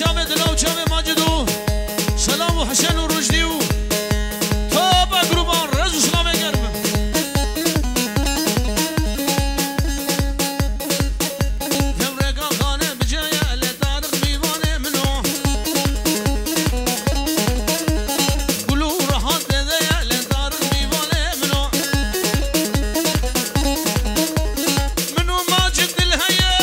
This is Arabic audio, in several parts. جامع دلا و جامع ماجد و سلام و حسن و رشدی و تابع گروبان رز و سلام گرم یم رگا خانه بجایه لطارق بیوانه منو گلو رحان دده لطارق بیوانه منو منو ماجد دلهیه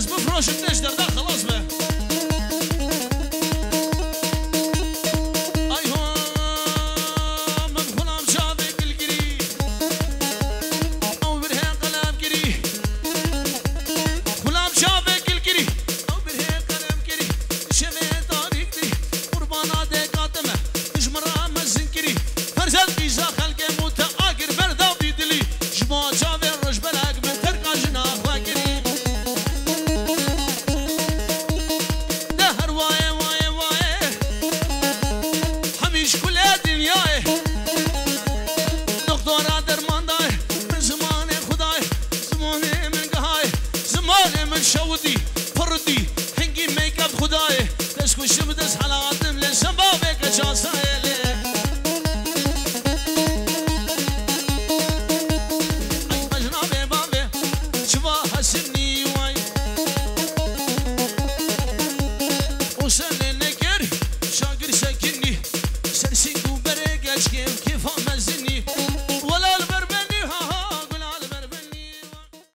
الناس بفرش النجدر ده خلاص بقى.